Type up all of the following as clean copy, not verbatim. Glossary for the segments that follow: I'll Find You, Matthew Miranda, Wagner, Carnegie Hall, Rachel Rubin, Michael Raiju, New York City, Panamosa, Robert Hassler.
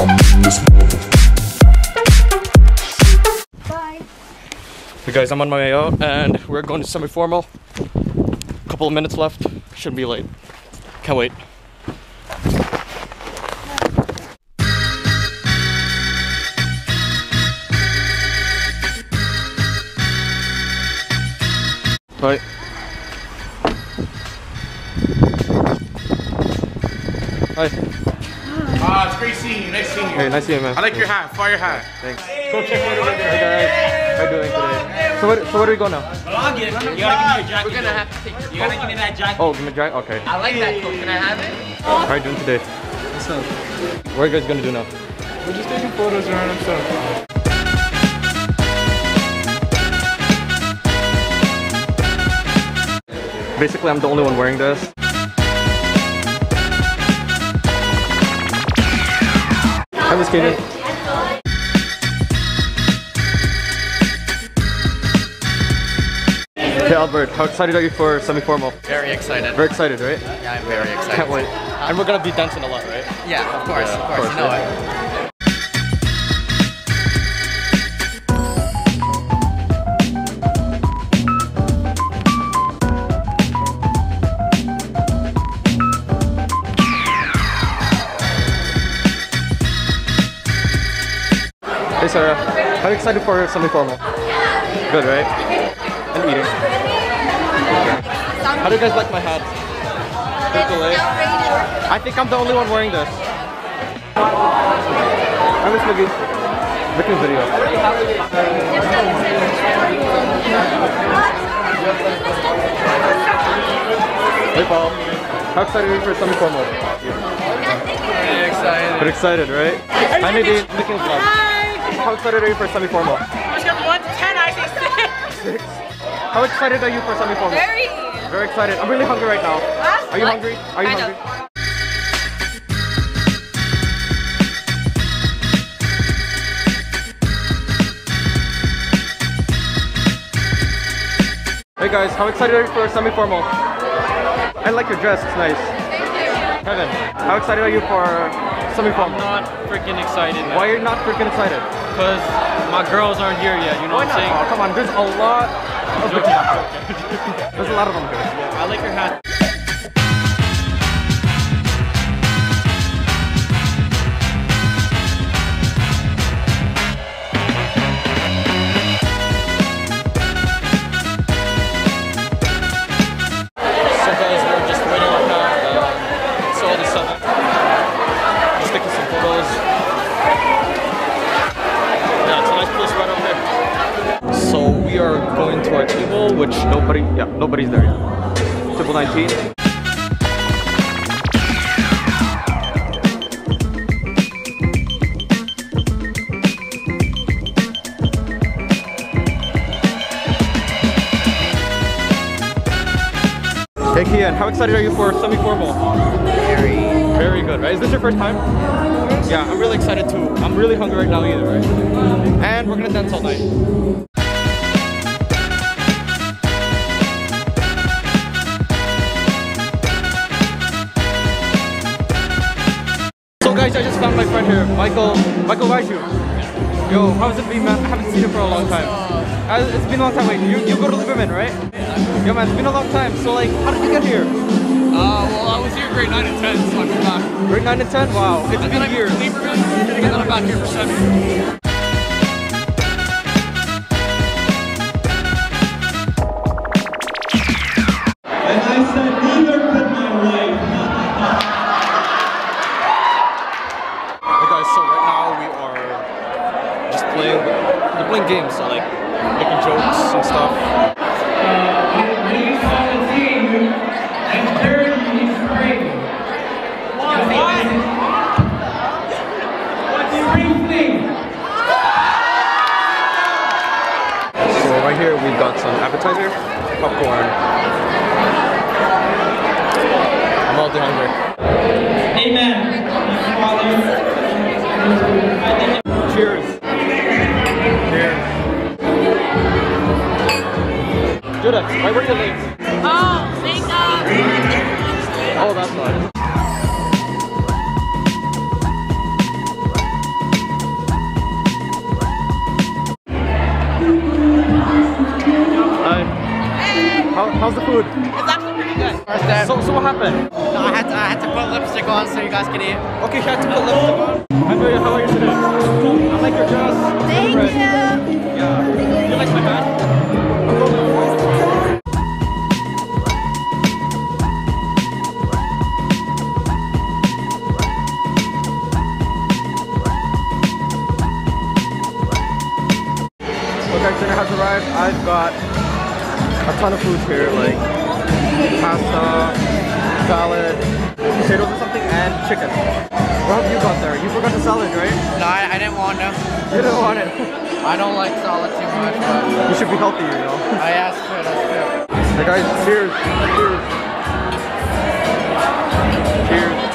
Bye. Hey guys, I'm on my way out and we're going to semi-formal. A couple of minutes left. Shouldn't be late. Can't wait. Right. Hi. It's great seeing you. Nice seeing you. Hey, nice seeing you, man. I like your hat. Fire hat. Thanks. Go check what we're doing. Hey guys, how are you doing today? So where do we go now? Vlog it. You gotta give me your jacket. We're gonna have to take it. You gotta give me that jacket. Oh, give me the jacket? Okay. I like that coat. Can I have it? How are you doing today? What's up? What are you guys gonna do now? We're just taking photos around and stuff. Basically, I'm the only one wearing this. I'm just kidding. Hey Albert, how excited are you for semi-formal? Very excited. Very excited, right? Yeah, I'm very excited. Can't wait. And we're gonna be dancing a lot, right? Yeah, of course, yeah, of course. You know right? Hey Sarah, how are you excited for semi-formal? Good, right? And eating. How do you guys like my hat? I think I'm the only one wearing this. I'm just making a video. Hey Paul, how excited are you for semi-formal? Pretty excited. Pretty excited, right? I need to make a vlog. How excited are you for semi-formal? Which number 1 to 10, I say 6. 6? How excited are you for semi-formal? Very. Very excited. I'm really hungry right now. Are you hungry? Are you hungry? Hey guys, how excited are you for semi-formal? I like your dress, it's nice. Thank you. Kevin, how excited are you for semi-formal? I'm not freaking excited, man. Why are you not freaking excited? Because my girls aren't here yet, you know what I'm saying? Oh, come on, there's a lot of them. There's a lot of them here. Yeah, I like your hat. Which nobody's there yet. 1919. Hey Kian, how excited are you for semi-formal? Very. Very good, right? Is this your first time? Yeah, I'm really excited too. I'm really hungry right now either, right? And we're gonna dance all night. Guys, I just found my friend here, Michael Raiju. Yo, how's it been, man? I haven't seen him for a long time. It's been a long time. Wait, you go to Liberman, right? Yeah. Yo, man, it's been a long time. So, like, how did you get here? Well, I was here grade 9 and 10, so I'm back. Grade 9 and 10? Wow, it's been a year. And then I'm back here for 7 years. Playing games, so like making jokes and stuff. So right here we've got some appetizer, popcorn. I'm all the hungry. Amen. Cheers. Judah, why were you late? Oh, makeup! Oh, that's nice. How's the food? It's actually pretty good. So what happened? No, I had to put lipstick on so you guys could eat. Okay, you had to put lipstick on. How are you today? Cool. I like your dress. Thank you. Yeah. You like my band? Dinner has arrived. I've got a ton of food here, like pasta, salad, potatoes or something, and chicken. What have you got there? You forgot the salad, right? No, I didn't want to. You didn't want it? I don't like salad too much, but... You should be healthy, you know? Oh, yeah, that's true, that's true. Hey guys, cheers! Cheers! Cheers!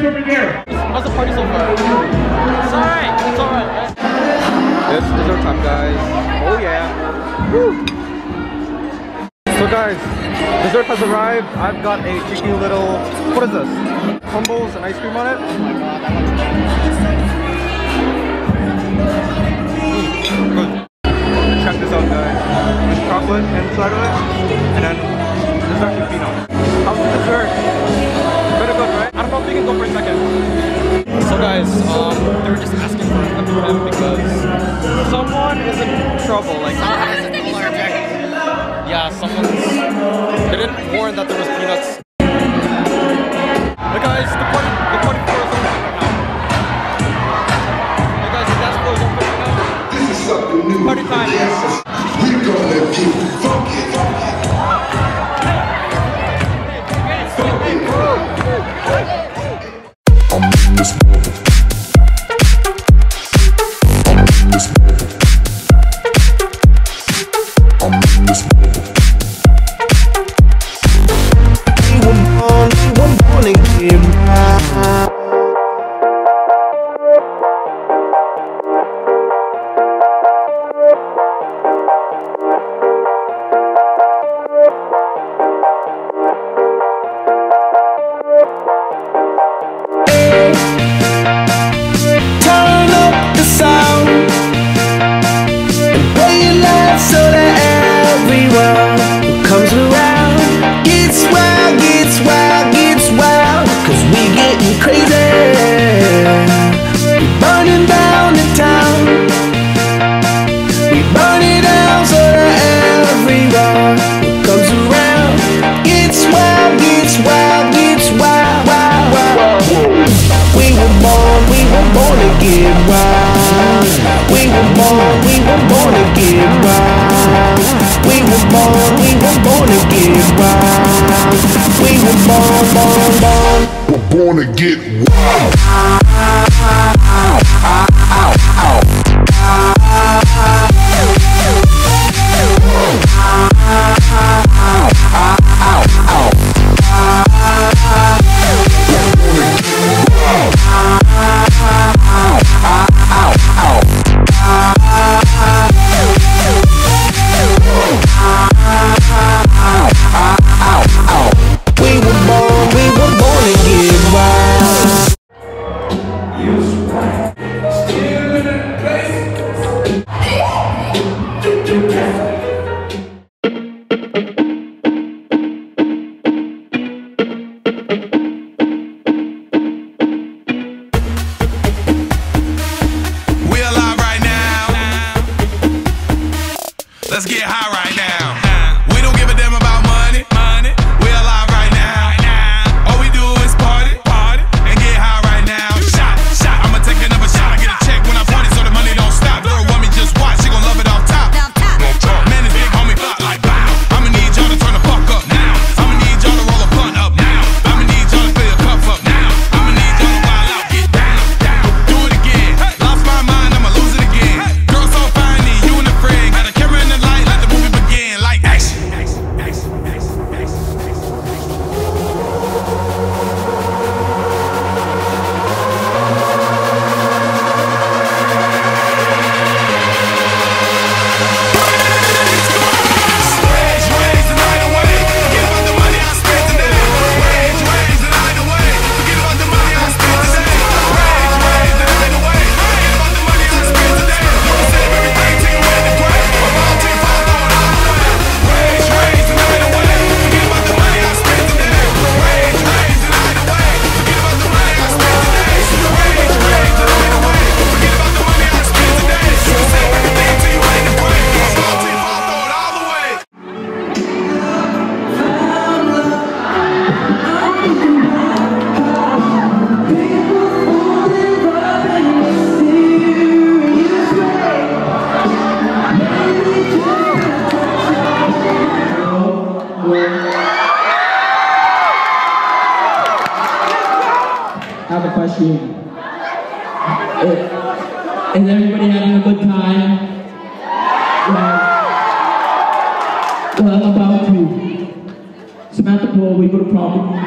How's the party so far? It's alright, it's alright. It's dessert time, guys. Oh yeah. Woo. So guys, dessert has arrived. I've got a cheeky little, what is this? Crumbles and ice cream on it. Oh my god, that looks good. Check this out, guys. There's chocolate inside of it, and then there's actually peanut. How's the dessert? Better good, right? I don't know if we can go for a second. So guys, they were just asking for a MMM because someone is in trouble. Like someone has an allergic. Yeah, they didn't warn that there was peanuts. But guys, the party floor is open right now. Hey guys, the dance floor is open right now. This is something new. Party time. We're gonna keep funky. We're born to get wild. Ow, ow, ow, ow, ow. have a question. Is everybody having a good time? Yeah. Well, I'm about to. Samantha Paul, we got a problem.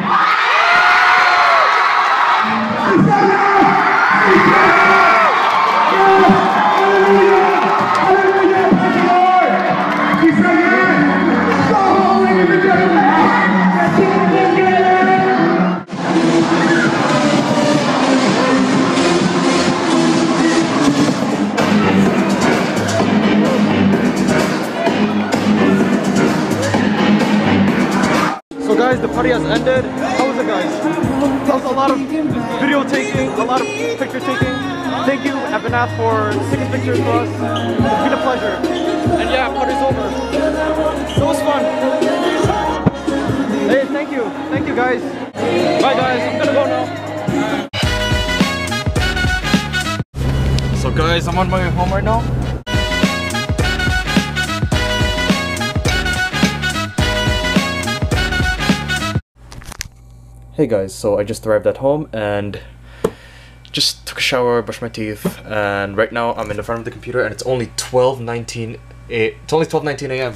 The party has ended. How was it, guys? That was a lot of video taking, a lot of picture taking. Thank you. I've been asked for taking pictures for us. It's been a pleasure. And yeah, party's over. It was fun. Hey, thank you. Thank you, guys. Bye, guys. I'm gonna go now. So, guys, I'm on my way home right now. Hey guys, so I just arrived at home and just took a shower, brushed my teeth, and right now I'm in the front of the computer and it's only 12:19 a.m.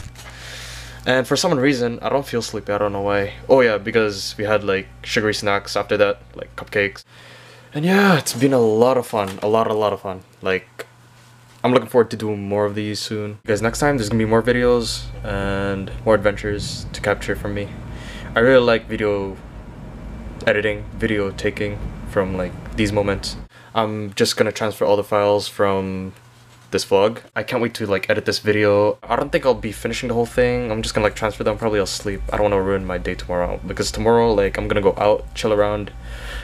And for some reason, I don't feel sleepy, I don't know why. Oh yeah, because we had like sugary snacks after that, like cupcakes. And yeah, it's been a lot of fun, a lot of fun. Like, I'm looking forward to doing more of these soon. Because next time there's gonna be more videos and more adventures to capture from me. I really like video editing, video taking from like these moments. I'm just gonna transfer all the files from this vlog. I can't wait to like edit this video. I don't think I'll be finishing the whole thing. I'm just gonna like transfer them. Probably I'll sleep. I don't want to ruin my day tomorrow because tomorrow like I'm gonna go out, chill around,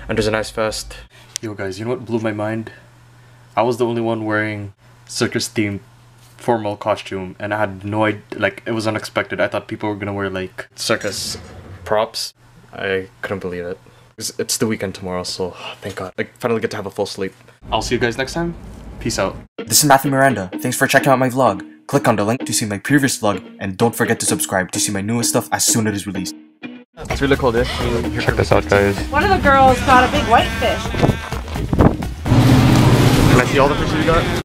and there's a nice fest. Yo guys, you know what blew my mind? I was the only one wearing circus themed formal costume and I had no idea, like it was unexpected. I thought people were gonna wear like circus props. I couldn't believe it. It's the weekend tomorrow, so thank God. I finally get to have a full sleep. I'll see you guys next time. Peace out. This is Matthew Miranda. Thanks for checking out my vlog. Click on the link to see my previous vlog, and don't forget to subscribe to see my newest stuff as soon as it is released. It's really cool, dude. Check this out, guys. One of the girls caught a big whitefish. Can I see all the fish you got?